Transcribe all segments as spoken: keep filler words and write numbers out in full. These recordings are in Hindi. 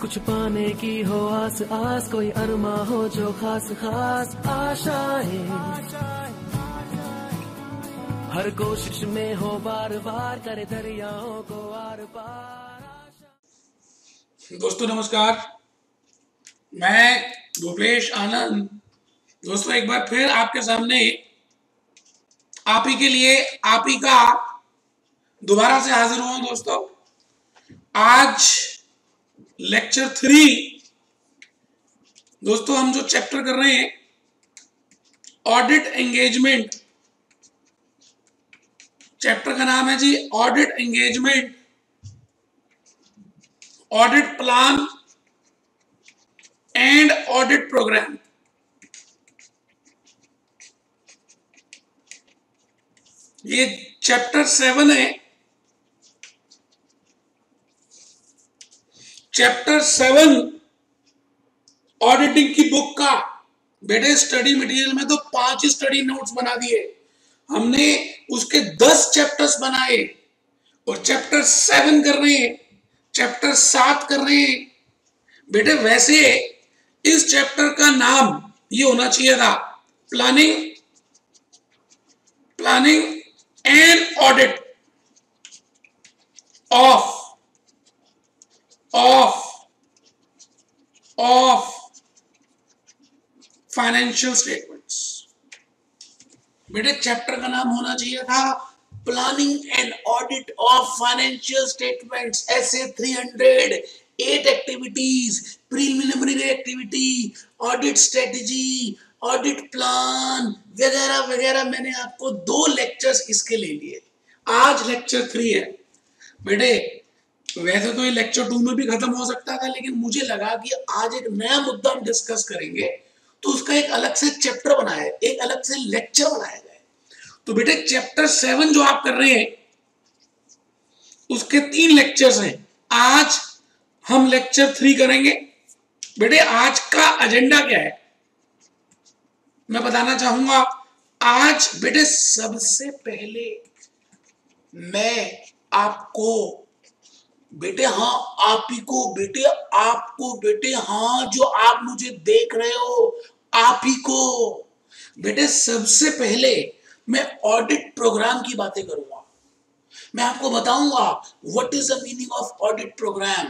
कुछ पाने की हो आस आस, कोई अरमा हो जो खास खास आशाएं, हर कोशिश में हो बार बार, करे दरियाओं को आर पार। दोस्तों नमस्कार, मैं भूपेश आनंद। दोस्तों एक बार फिर आपके सामने आप ही के लिए आप ही का दोबारा से हाजिर हुआ हूं। दोस्तों आज लेक्चर थ्री, दोस्तों हम जो चैप्टर कर रहे हैं ऑडिट एंगेजमेंट, चैप्टर का नाम है जी audit engagement, audit plan and audit programme. ये चैप्टर सेवन है। चैप्टर सेवन ऑडिटिंग की बुक का बेटे स्टडी मटेरियल में तो पांच स्टडी नोट्स बना दिए हमने, उसके दस चैप्टर्स बनाए और चैप्टर सेवन कर रहे हैं, चैप्टर सात कर रहे हैं। बेटे वैसे इस चैप्टर का नाम ये होना चाहिए था planning planning and audit of Of, of financial statements। बेटे चैप्टर का नाम होना चाहिए था planning and audit of financial statements, ऐसे three hundred, at activities, preliminary activity, audit strategy, audit plan वगैरह वगैरह। मैंने आपको दो लेक्चर्स इसके ले लिए, आज लेक्चर थ्री है। बेटे वैसे तो ये लेक्चर टू में भी खत्म हो सकता था, लेकिन मुझे लगा कि आज एक नया मुद्दा हम डिस्कस करेंगे तो उसका एक अलग से चैप्टर बनाया, एक अलग से लेक्चर बनाया जाए। तो बेटे चैप्टर सेवन जो आप कर रहे हैं उसके तीन लेक्चर्स हैं, आज हम लेक्चर थ्री करेंगे। बेटे आज का एजेंडा क्या है मैं बताना चाहूंगा। आज बेटे सबसे पहले मैं आपको बेटे हाँ आप ही को बेटे आपको बेटे हाँ जो आप मुझे देख रहे हो आप ही को बेटे सबसे पहले मैं ऑडिट प्रोग्राम की बातें करूंगा। मैं आपको बताऊंगा what is the meaning of audit programme,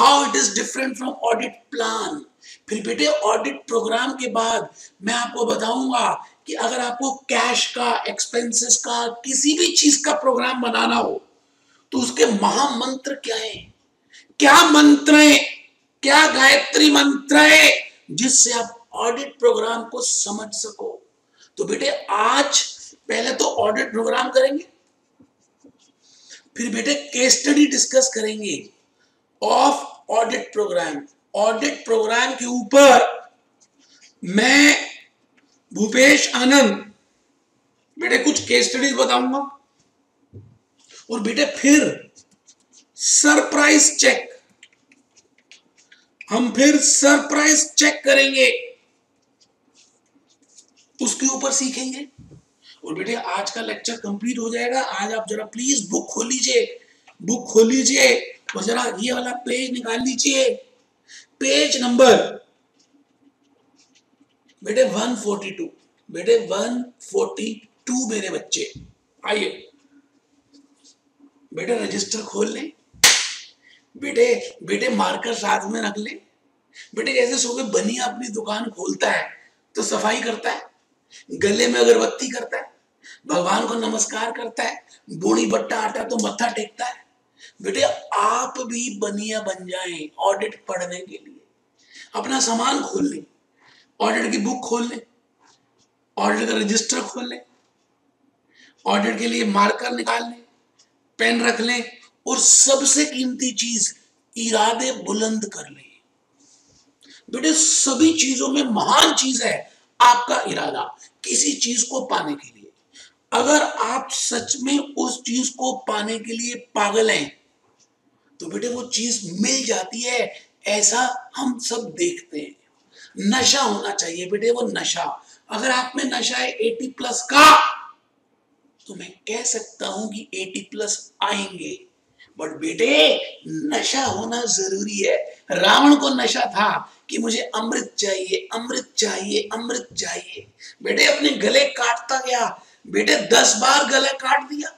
how it is different from audit plan. फिर बेटे ऑडिट प्रोग्राम के बाद मैं आपको बताऊंगा कि अगर आपको कैश का, एक्सपेंसेस का, किसी भी चीज का प्रोग्राम बनाना हो तो उसके महामंत्र क्या है, क्या मंत्र है, क्या गायत्री मंत्र है जिससे आप ऑडिट प्रोग्राम को समझ सको। तो बेटे आज पहले तो ऑडिट प्रोग्राम करेंगे, फिर बेटे केस स्टडी डिस्कस करेंगे of audit programme. Audit programme के ऊपर मैं भूपेश आनंद बेटे कुछ केस स्टडीज बताऊंगा और बेटे फिर सरप्राइज चेक, हम फिर सरप्राइज चेक करेंगे, उसके ऊपर सीखेंगे। और बेटे आज का लेक्चर कंप्लीट हो जाएगा। आज आप जरा प्लीज बुक खोल लीजिए, बुक खोल लीजिए और जरा ये वाला पेज निकाल लीजिए, पेज नंबर बेटे वन फोर्टी टू, बेटे वन फोर्टी टू मेरे बच्चे। आइए बेटे रजिस्टर खोल लें, बेटे बेटे मार्कर साथ में रख लें। बेटे जैसे सुबह बनिया अपनी दुकान खोलता है तो सफाई करता है, गले में अगरबत्ती करता है, भगवान को नमस्कार करता है, बूढ़ी बट्टा आटा तो मत्था टेकता है। बेटे आप भी बनिया बन जाएं ऑडिट पढ़ने के लिए, अपना सामान खोल लें, ऑडिट की बुक खोल लें, ऑडिट का रजिस्टर खोल लें, ऑडिट के लिए मार्कर निकाल लें, पेन रख लें और सबसे कीमती चीज इरादे बुलंद कर लें। बेटे सभी चीजों में महान चीज है आपका इरादा किसी चीज को पाने के लिए। अगर आप सच में उस चीज को पाने के लिए पागल हैं तो बेटे वो चीज मिल जाती है, ऐसा हम सब देखते हैं। नशा होना चाहिए बेटे, वो नशा, अगर आप में नशा है अस्सी प्लस का तो मैं कह सकता हूं कि अस्सी प्लस आएंगे, बट बेटे नशा होना जरूरी है। रावण को नशा था कि मुझे अमृत चाहिए, अमृत चाहिए, अमृत चाहिए। बेटे अपने गले काटता गया, बेटे दस बार गला काट दिया।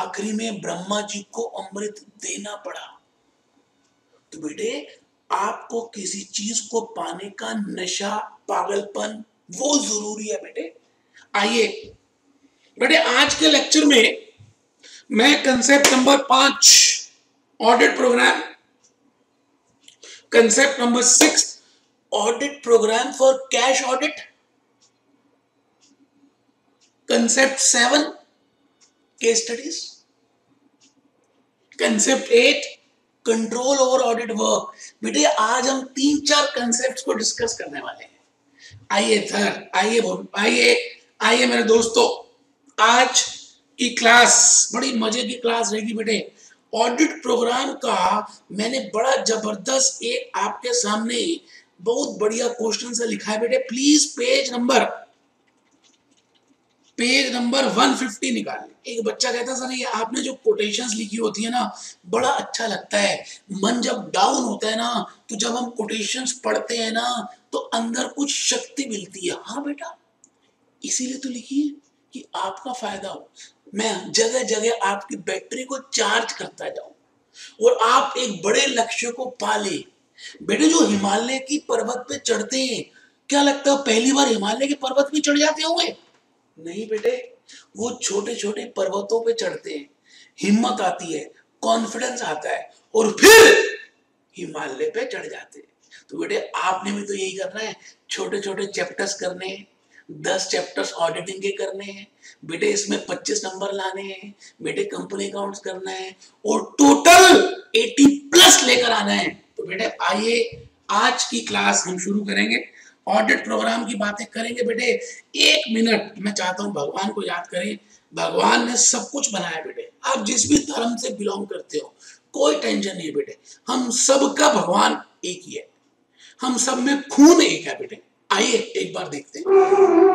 आखिरी में ब्रह्मा जी को अमृत देना पड़ा। तो बेटे आपको किसी चीज को पाने का नशा, पागलपन वो जरूरी है। बेटे आइए बेटे आज के लेक्चर में मैं कंसेप्ट नंबर पांच audit programme, concept number six audit programme for cash audit, concept seven case studies, concept eight control over audit work. बेटे आज हम तीन चार कंसेप्ट्स को डिस्कस करने वाले हैं। आइए सर, आइए आइए आइए मेरे दोस्तों, आज की क्लास बड़ी मजे की क्लास रहेगी। बेटे ऑडिट प्रोग्राम का मैंने बड़ा जबरदस्त एक आपके सामने बहुत बढ़िया क्वेश्चन से लिखा है। बेटे please page number page number एक सौ पचास निकाल ले। एक बच्चा कहता सर ये आपने जो कोटेशंस लिखी होती है ना बड़ा अच्छा लगता है। मन जब डाउन होता है ना तो जब हम कोटेशंस पढ़ते हैं ना तो अंदर कुछ शक्ति मिलती है। हाँ बेटा, इसीलिए तो लिखी है कि आपका फायदा हो। मैं जगह जगह आपकी बैटरी को चार्ज करता जाऊं और आप एक बड़े लक्ष्य को पा ले। बेटे जो हिमालय की पर्वत पे चढ़ते हैं, क्या लगता है पहली बार हिमालय के पर्वत पे चढ़ जाते होंगे? नहीं बेटे, वो छोटे छोटे पर्वतों पे चढ़ते हैं, हिम्मत आती है, कॉन्फिडेंस आता है और फिर हिमालय पे चढ़ जाते हैं। तो बेटे आपने भी तो यही करना है, छोटे छोटे चैप्टर्स करने हैं, दस चैप्टर्स ऑडिटिंग के करने हैं बेटे, इसमें पच्चीस नंबर लाने हैं बेटे, कंपनी अकाउंट्स करना है और टोटल अस्सी प्लस लेकर आना है। तो बेटे आइए आज की क्लास हम शुरू करेंगे, ऑडिट प्रोग्राम की बातें करेंगे। बेटे एक मिनट मैं चाहता हूँ भगवान को याद करें। भगवान ने सब कुछ बनाया बेटे, आप जिस भी धर्म से बिलोंग करते हो कोई टेंशन नहीं बेटे, हम सबका भगवान एक ही है, हम सब में खून एक है बेटे। आइए एक बार देखते हैं।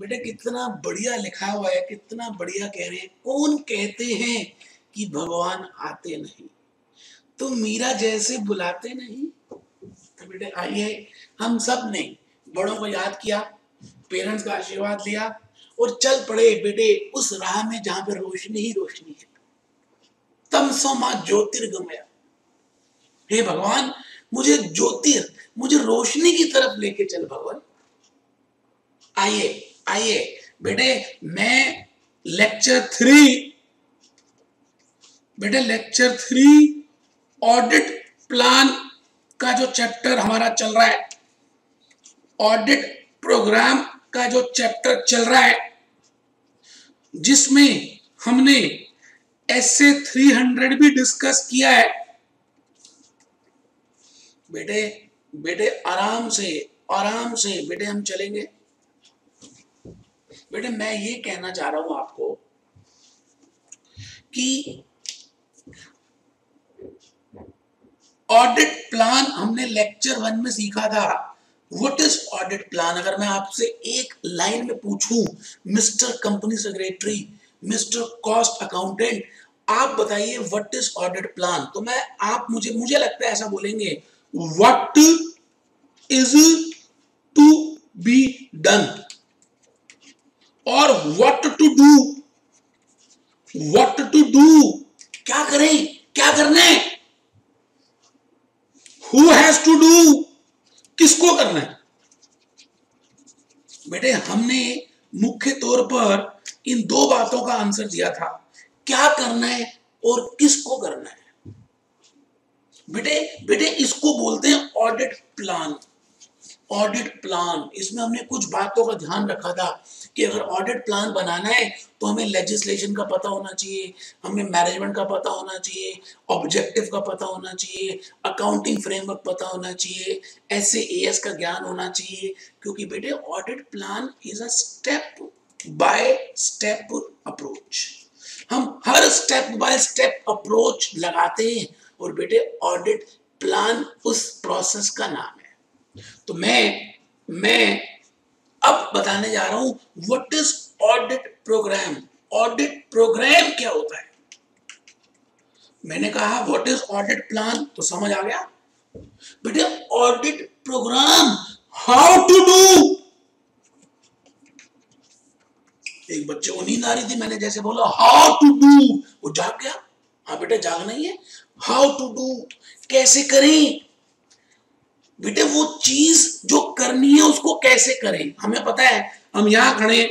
बेटे कितना बढ़िया लिखा हुआ है, कितना बढ़िया कह रहे हैं। कौन कहते हैं कि भगवान आते नहीं तो मीरा जैसे बुलाते नहीं। तो बेटे आइए हम सब ने बड़ों को याद किया, पेरेंट्स का आशीर्वाद लिया और चल पड़े बेटे उस राह में जहां पर रोशनी ही रोशनी है। तमसो मां ज्योतिर्गमय, हे भगवान मुझे ज्योतिर, मुझे रोशनी की तरफ लेके चल भगवान। आइए आइए बेटे मैं लेक्चर थ्री बेटे लेक्चर थ्री ऑडिट प्लान का जो चैप्टर हमारा चल रहा है, ऑडिट प्रोग्राम का जो चैप्टर चल रहा है, जिसमें हमने एसए तीन सौ भी डिस्कस किया है। बेटे बेटे आराम से आराम से बेटे हम चलेंगे। बेटे मैं ये कहना चाह रहा हूं आपको कि ऑडिट प्लान हमने लेक्चर वन में सीखा था। What is audit plan? अगर मैं आपसे एक लाइन में पूछूं mister company secretary, mister cost accountant, आप बताइए व्हाट इज ऑडिट प्लान, तो मैं आप मुझे मुझे लगता है ऐसा बोलेंगे, what is to be done और what to do. What to do, क्या करें, क्या करना है, हु हैज टू डू, किसको करना है। बेटे हमने मुख्य तौर पर इन दो बातों का आंसर दिया था, क्या करना है और किसको करना है। बेटे बेटे इसको बोलते हैं ऑडिट प्लान। ऑडिट प्लान, इसमें हमने कुछ बातों का ध्यान रखा था कि अगर ऑडिट प्लान बनाना है तो हमें लेजिस्लेशन का पता होना चाहिए, हमें मैनेजमेंट का पता होना चाहिए, ऑब्जेक्टिव का पता होना चाहिए, अकाउंटिंग फ्रेमवर्क पता होना चाहिए, एस ए ए एस का ज्ञान होना चाहिए, क्योंकि बेटे audit plan is a step by step approach. हम हर स्टेप बाय स्टेप अप्रोच लगाते हैं और बेटे ऑडिट प्लान उस प्रोसेस का नाम है। तो मैं मैं अब बताने जा रहा हूं what is audit programme. Audit programme क्या होता है? मैंने कहा व्हाट इज ऑडिट प्लान, तो समझ आ गया। बेटे audit programme, how to do. एक बच्चे को नींद आ रही थी, मैंने जैसे बोला हाउ टू डू, वो जाग गया। हाँ बेटा जागना ही है, हाउ टू डू, कैसे करें। बेटे वो चीज जो करनी है उसको कैसे करें, हमें पता है हम यहाँ खड़े हैं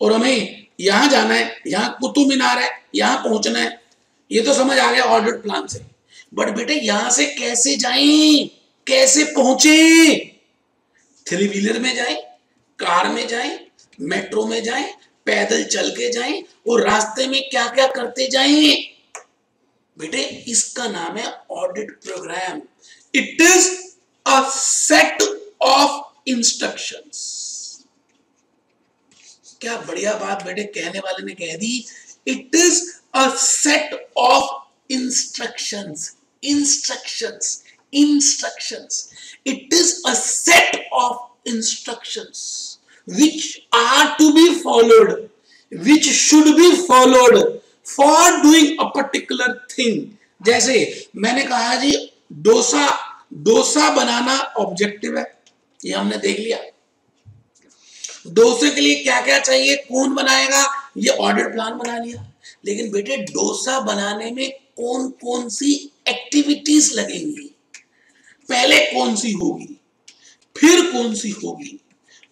और हमें यहाँ जाना है, यहाँ कुतुब मीनार है, यहाँ पहुंचना है, ये तो समझ आ गया ऑडिट प्लान से। बट बेटे यहाँ से कैसे जाएं, कैसे पहुंचे, थ्री व्हीलर में जाएं, कार में जाएं, मेट्रो में जाएं, पैदल चल के जाएं और रास्ते में क्या क्या करते जाएं। बेटे इसका नाम है audit programme. It is a set of instructions. क्या बढ़िया बात बेटे कहने वाले ने कह दी, it is a set of instructions. Instructions instructions it is a set of instructions which are to be followed, which should be followed for doing a particular thing। जैसे मैंने कहा जी डोसा डोसा बनाना ऑब्जेक्टिव है, ये हमने देख लिया। डोसे के लिए क्या क्या चाहिए, कौन बनाएगा, ये ऑडिट प्लान बना लिया। लेकिन बेटे डोसा बनाने में कौन कौन सी एक्टिविटीज लगेंगी, पहले कौन सी होगी, फिर कौन सी होगी,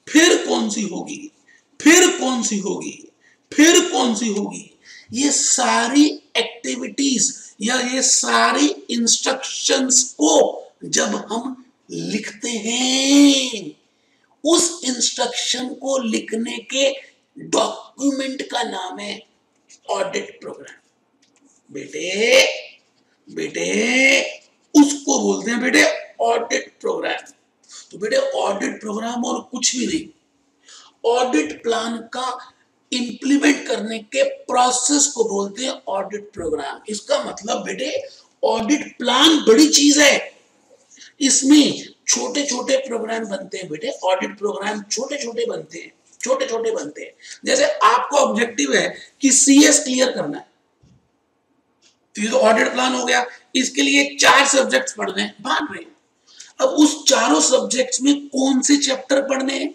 फिर कौन सी होगी, फिर कौन सी होगी, फिर कौन सी होगी, ये सारी एक्टिविटीज या ये सारी इंस्ट्रक्शंस को जब हम लिखते हैं, उस इंस्ट्रक्शन को लिखने के डॉक्यूमेंट का नाम है ऑडिट प्रोग्राम। बेटे बेटे उसको बोलते हैं बेटे ऑडिट प्रोग्राम। तो बेटे ऑडिट प्रोग्राम और कुछ भी नहीं, ऑडिट प्लान का इंप्लीमेंट करने के प्रोसेस को बोलते हैं ऑडिट प्रोग्राम। इसका मतलब बेटे ऑडिट प्लान बड़ी चीज है, इसमें छोटे छोटे प्रोग्राम बनते हैं। बेटे ऑडिट प्रोग्राम छोटे छोटे बनते हैं, छोटे छोटे बनते हैं। जैसे आपको ऑब्जेक्टिव है कि सीएस क्लियर करना है, तो ये तो ऑडिट प्लान हो गया। इसके लिए चार सब्जेक्ट पढ़ने हैं, बांट रहे हैं। अब उस चारों सब्जेक्ट्स में कौन से चैप्टर पढ़ने हैं,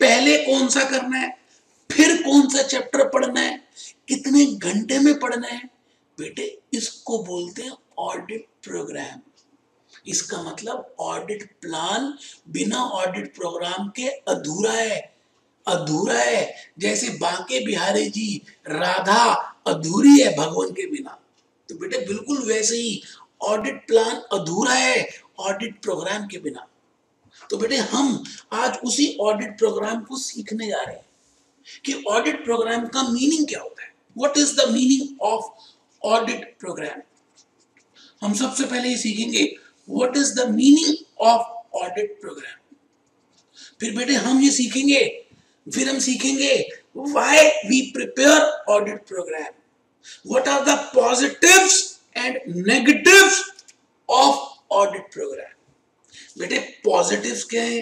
पहले कौन सा करना है, फिर कौन सा चैप्टर पढ़ना है, कितने घंटे में पढ़ना है, बेटे इसको बोलते हैं ऑडिट प्रोग्राम। इसका मतलब ऑडिट प्लान बिना ऑडिट प्रोग्राम के अधूरा है, अधूरा है। जैसे बांके बिहारी जी, राधा अधूरी है भगवान के बिना, तो बेटे बिल्कुल वैसे ही ऑडिट प्लान अधूरा है ऑडिट प्रोग्राम के बिना। तो बेटे हम आज उसी ऑडिट प्रोग्राम को सीखने जा रहे हैं कि ऑडिट प्रोग्राम का मीनिंग क्या होता है, What is the meaning of audit program? हम सबसे पहले ये सीखेंगे what is the meaning of audit program. फिर बेटे हम ये सीखेंगे, फिर हम सीखेंगे why we prepare audit program. What are the positives and negatives of audit program? बेटे positives क्या है,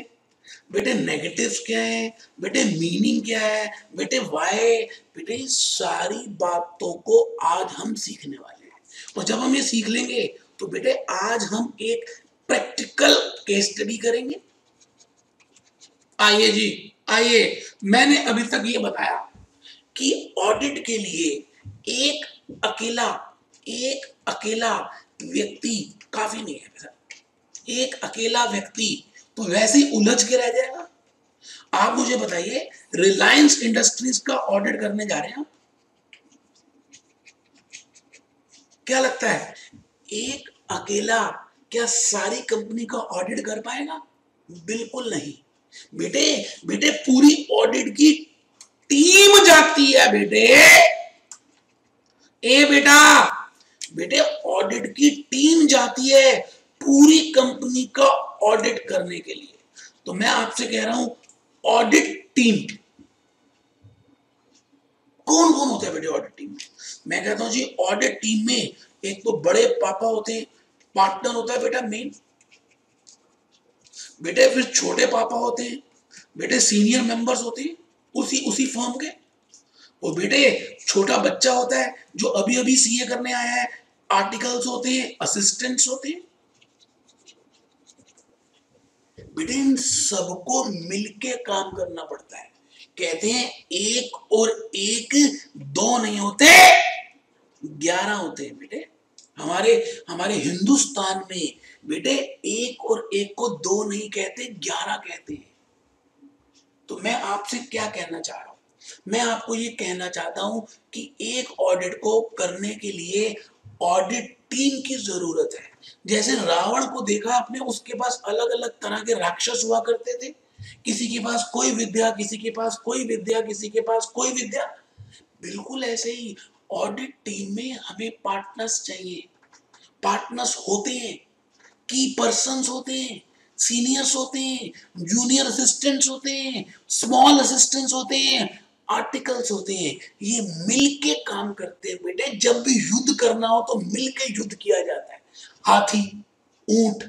बेटे negatives क्या है, बेटे meaning क्या है, बेटे why, बेटे सारी बातों को आज हम सीखने वाले हैं. और जब हम ये सीख लेंगे तो बेटे आज हम एक प्रैक्टिकल केस स्टडी करेंगे. आइए जी, आइए, मैंने अभी तक ये बताया कि ऑडिट के लिए एक अकेला एक अकेला व्यक्ति काफी नहीं है बेटा. एक अकेला व्यक्ति तो वैसे ही उलझ के रह जाएगा. आप मुझे बताइए, रिलायंस इंडस्ट्रीज का ऑडिट करने जा रहे हैं, क्या लगता है एक अकेला क्या सारी कंपनी का ऑडिट कर पाएगा? बिल्कुल नहीं बेटे. बेटे पूरी ऑडिट की टीम जाती है बेटे. ए बेटा, बेटे ऑडिट की टीम जाती है पूरी कंपनी का ऑडिट करने के लिए. तो मैं आपसे कह रहा हूं ऑडिट टीम कौन कौन होता है बेटे? ऑडिट टीम मैं कहता हूं जी ऑडिट टीम में एक तो बड़े पापा होते हैं, पार्टनर होता है बेटा मेन. बेटे फिर छोटे पापा होते हैं, बेटे सीनियर मेंबर्स होते हैं उसी उसी फर्म के. और बेटे छोटा बच्चा होता है जो अभी अभी सीए करने आया है, आर्टिकल्स होते हैं, असिस्टेंट्स होते हैं. बेटे इन सबको मिलके काम करना पड़ता है. कहते हैं एक और एक दो नहीं होते, ग्यारह होते हैं बेटे. हमारे हमारे हिंदुस्तान में बेटे एक और एक को दो नहीं कहते, ग्यारह कहते हैं. तो मैं आपसे क्या कहना चाह रहा हूं, मैं आपको ये कहना चाहता हूं कि एक ऑडिट को करने के लिए ऑडिट टीम की जरूरत है. जैसे रावण को देखा आपने, उसके पास अलग अलग तरह के राक्षस हुआ करते थे. किसी के पास कोई विद्या, किसी के पास कोई विद्या, किसी के पास कोई विद्या. बिल्कुल ऐसे ही ऑडिट टीम में हमें पार्टनर्स चाहिए. पार्टनर्स होते हैं, की पर्सन्स होते हैं, सीनियर्स होते हैं, जूनियर असिस्टेंट्स होते हैं, स्मॉल असिस्टेंट्स होते हैं, आर्टिकल्स होते हैं. ये मिलके काम करते हैं बेटे. जब भी युद्ध करना हो तो मिलके युद्ध किया जाता है. हाथी, ऊंट,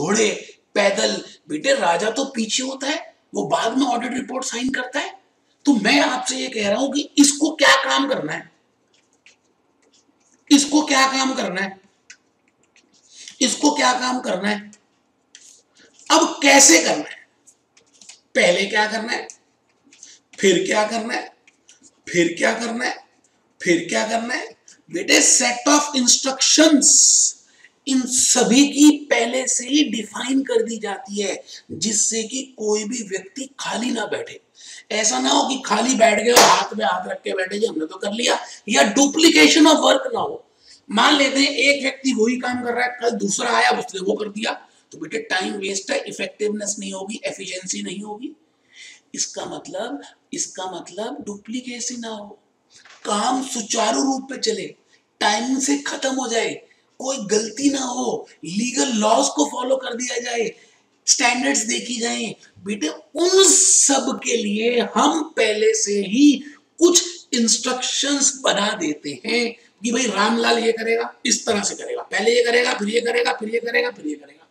घोड़े, पैदल, बेटे राजा तो पीछे होता है, वो बाद में ऑडिट रिपोर्ट साइन करता है. तो मैं आपसे ये कह रहा हूं कि इसको क्या काम करना है, इसको क्या काम करना है, इसको क्या काम करना है. अब कैसे करना है, पहले क्या करना है, फिर क्या करना है, फिर क्या करना है, फिर क्या करना है. बेटे सेट ऑफ इंस्ट्रक्शंस इन सभी की पहले से ही डिफाइन कर दी जाती है, जिससे कि कोई भी व्यक्ति खाली ना बैठे. ऐसा ना हो कि खाली बैठ गए और हाथ में हाथ रख के बैठे जी हमने तो कर लिया, या डुप्लीकेशन ऑफ वर्क ना हो. मान लेते हैं एक व्यक्ति वही काम कर रहा है, कल दूसरा आया उसने वो कर दिया, तो बेटे टाइम वेस्ट है, इफेक्टिवनेस नहीं होगी, एफिशिएंसी नहीं होगी. इसका मतलब इसका मतलब डुप्लीकेसी ना हो, काम सुचारू रूप पे चले, टाइम से खत्म हो जाए, कोई गलती ना हो, लीगल लॉज को फॉलो कर दिया जाए, स्टैंडर्ड्स देखी जाए. बेटे उन सब के लिए हम पहले से ही कुछ इंस्ट्रक्शंस बना देते हैं कि भाई रामलाल ये करेगा, इस तरह से करेगा, पहले ये करेगा, फिर ये करेगा, फिर ये करेगा, फिर ये करेगा.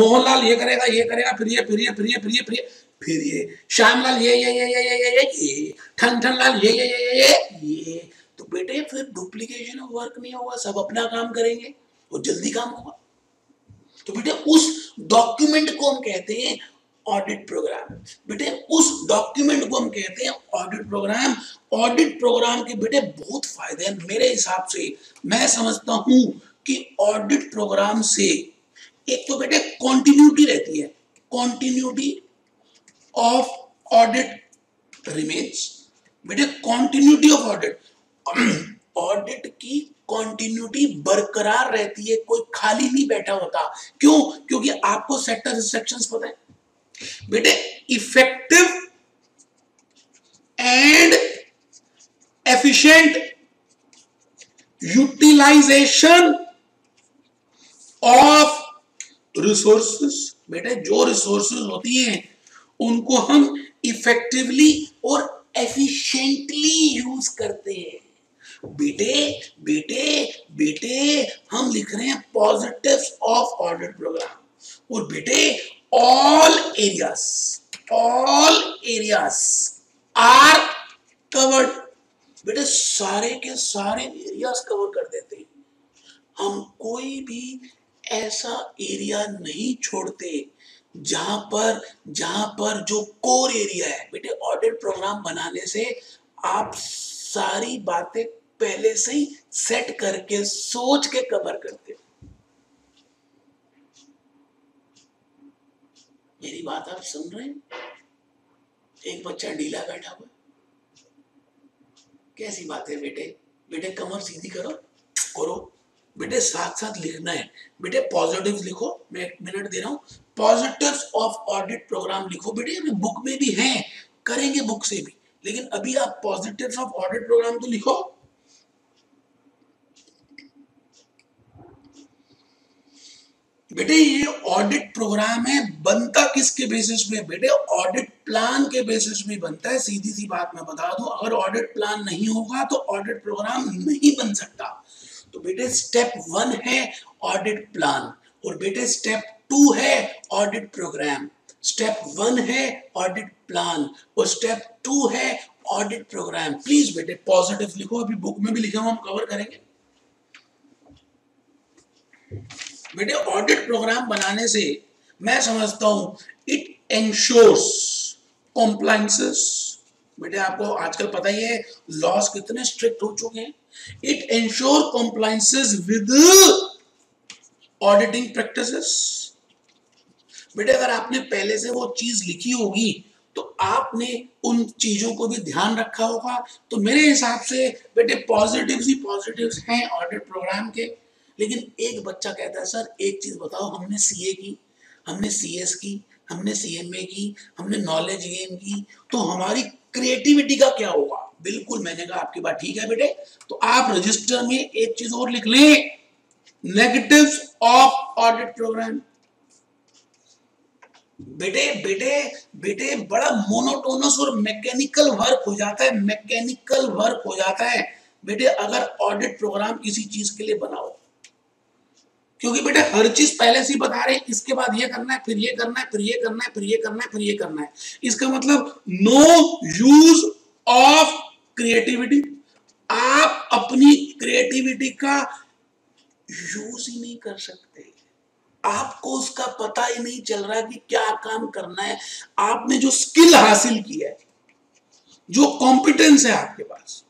मोहनलाल ये करेगा, ये करेगा, फिर ये फिर ये फिर ये फिर ये फिर ये फिर ये श्यामलाल ये ये ये ये ये ये ये ठनठनलाल ये ये ये ये ये. तो बेटे फिर डुप्लीकेशन ऑफ वर्क नहीं होगा, सब अपना काम करेंगे और जल्दी काम होगा. तो बेटे उस डॉक्यूमेंट को हम कहते हैं ऑडिट प्रोग्राम. बेटे उस डॉक्यूमेंट को हम कहते हैं ऑडिट प्रोग्राम. ऑडिट प्रोग्राम के बेटे बहुत फायदे हैं मेरे हिसाब से. मैं समझता हूं कि ऑडिट प्रोग्राम से एक तो बेटे कॉन्टिन्यूटी रहती है, कॉन्टिन्यूटी ऑफ ऑडिट रिमेन्स. बेटे कॉन्टिन्यूटी ऑफ ऑडिट, ऑडिट की कॉन्टिन्यूटी बरकरार रहती है, कोई खाली नहीं बैठा होता. क्यों? क्योंकि आपको सेट ऑफ इंस्ट्रक्शंस पता है. बेटे effective and efficient utilisation of resources. बेटा जो रिसोर्सेस होती हैं उनको हम इफेक्टिवली और एफिशिएंटली यूज करते हैं। बेटे बेटे बेटे हम लिख रहे हैं पॉजिटिव्स ऑफ ऑडिट प्रोग्राम, और बेटे all areas all areas are covered. बेटे सारे के सारे एरियाज कवर कर देते हैं, हम कोई भी ऐसा एरिया नहीं छोड़ते जहां पर जहां पर जो कोर एरिया है। बेटे ऑडिट प्रोग्राम बनाने से आप सारी बातें पहले से ही सेट करके सोच के कवर करते हो। मेरी बात आप सुन रहे हैं? एक बच्चा ढीला बैठा हुआ, कैसी बात है बेटे? बेटे कमर सीधी करो करो बेटे साथ साथ लिखना है। बेटे पॉजिटिव्स लिखो, मैं एक मिनट दे रहा हूँ, पॉजिटिव्स ऑफ ऑडिट प्रोग्राम लिखो। बेटे अभी बुक में भी है, करेंगे बुक से भी, लेकिन अभी आप पॉजिटिव्स ऑफ ऑडिट प्रोग्राम तो लिखो। बेटे ये ऑडिट प्रोग्राम है, बनता किसके बेसिस पे? बेटे ऑडिट प्लान के बेसिस पे बनता है। सीधी सी बात मैं बता दूं, अगर ऑडिट प्लान नहीं होगा तो ऑडिट प्रोग्राम नहीं बन सकता। तो बेटे स्टेप वन है ऑडिट प्लान, और बेटे स्टेप टू है ऑडिट प्रोग्राम। स्टेप वन है ऑडिट प्लान और स्टेप टू है ऑडिट प्रोग्राम। प्लीज बेटे पॉजिटिव लिखो, अभी बुक में भी लिखा हुआ, हम कवर करेंगे। बेटे ऑडिट प्रोग्राम बनाने से मैं समझता हूं इट एंश्योर्स कॉम्प्लाइंसेस। बेटे आपको आजकल पता ही है लॉस कितने स्ट्रिक्ट हो चुके हैं। It ensure compliances with auditing practices. बेटे अगर आपने पहले से वो चीज लिखी होगी तो आपने उन चीजों को भी ध्यान रखा होगा। तो मेरे हिसाब से बेटे पॉजिटिव्स ही पॉजिटिव्स हैं ऑडिट प्रोग्राम के। लेकिन एक बच्चा कहता है सर एक चीज बताओ, हमने सीए की, हमने सीएस की, हमने सीएमए की, हमने नॉलेज गेम की, तो हमारी क्रिएटिविटी का क्या होगा? बिल्कुल, मैंने कहा आपकी बात ठीक है बेटे। तो आप रजिस्टर में एक चीज और लिख लें, नेगेटिव्स ऑफ ऑडिट प्रोग्राम। बेटे बेटे बेटे बड़ा मोनोटोनस और मैकेनिकल वर्क हो जाता है, मैकेनिकल वर्क हो जाता है बेटे अगर ऑडिट प्रोग्राम किसी चीज के लिए बनाओ, क्योंकि बेटा हर चीज पहले से ही बता रहे हैं, इसके बाद ये करना है, फिर ये करना है, फिर ये करना है, फिर ये करना है, फिर ये करना है। इसका मतलब नो यूज ऑफ क्रिएटिविटी। आप अपनी क्रिएटिविटी का यूज ही नहीं कर सकते, आपको उसका पता ही नहीं चल रहा कि क्या काम करना है। आपने जो स्किल हासिल किया है, जो कॉम्पिटेंस है आपके पास,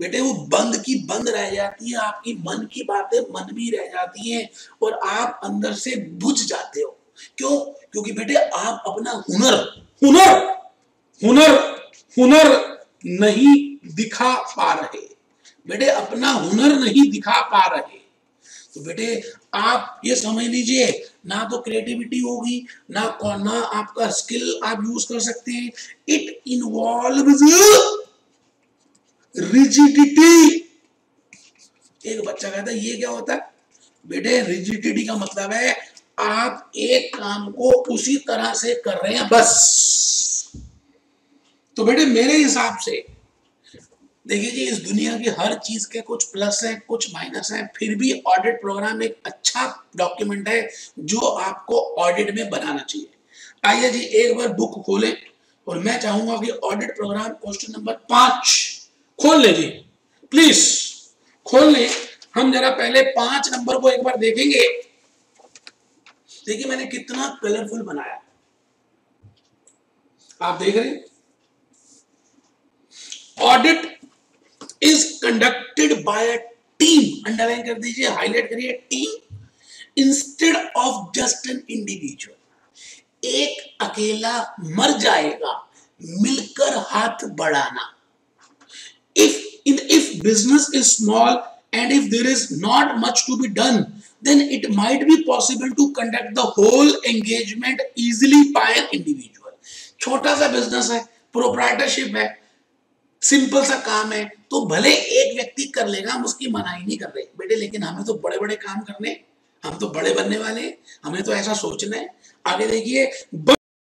बेटे वो बंद की बंद रह जाती है, आपकी मन की बातें मन भी रह जाती हैं और आप अंदर से बुझ जाते हो। क्यों? क्योंकि बेटे आप अपना हुनर हुनर हुनर हुनर नहीं दिखा पा रहे, बेटे अपना हुनर नहीं दिखा पा रहे। तो बेटे आप ये समझ लीजिए, ना तो क्रिएटिविटी होगी, ना ना आपका स्किल आप यूज कर सकते हैं। It involves rigidity. एक बच्चा कहता है ये क्या होता है? बेटे रिजिडिटी का मतलब है आप एक काम को उसी तरह से कर रहे हैं बस। तो बेटे मेरे हिसाब से देखिए जी, इस दुनिया की हर चीज के कुछ प्लस हैं, कुछ माइनस हैं, फिर भी ऑडिट प्रोग्राम एक अच्छा डॉक्यूमेंट है जो आपको ऑडिट में बनाना चाहिए। आइए जी एक बार बुक खोलें, और मैं चाहूंगा कि ऑडिट प्रोग्राम क्वेश्चन नंबर पांच खोल ले जी, प्लीज खोल ले। हम जरा पहले पांच नंबर को एक बार देखेंगे। देखिए मैंने कितना कलरफुल बनाया, आप देख रहे हैं। Audit is conducted by a team, underline कर दीजिए, हाईलाइट करिए, team instead of just an individual. एक अकेला मर जाएगा, मिलकर हाथ बढ़ाना। If in if business is small and if there is not much to be done, then it might be possible to conduct the whole engagement easily by an individual. छोटा सा बिजनेस है, प्रोप्राइटरशिप है, सिंपल सा काम है, तो भले एक व्यक्ति कर लेगा, हम उसकी मनाही नहीं कर रहे बेटे, लेकिन हमें तो बड़े बड़े काम करने, हम तो बड़े बनने वाले, हमें तो ऐसा सोचना है। आगे देखिए,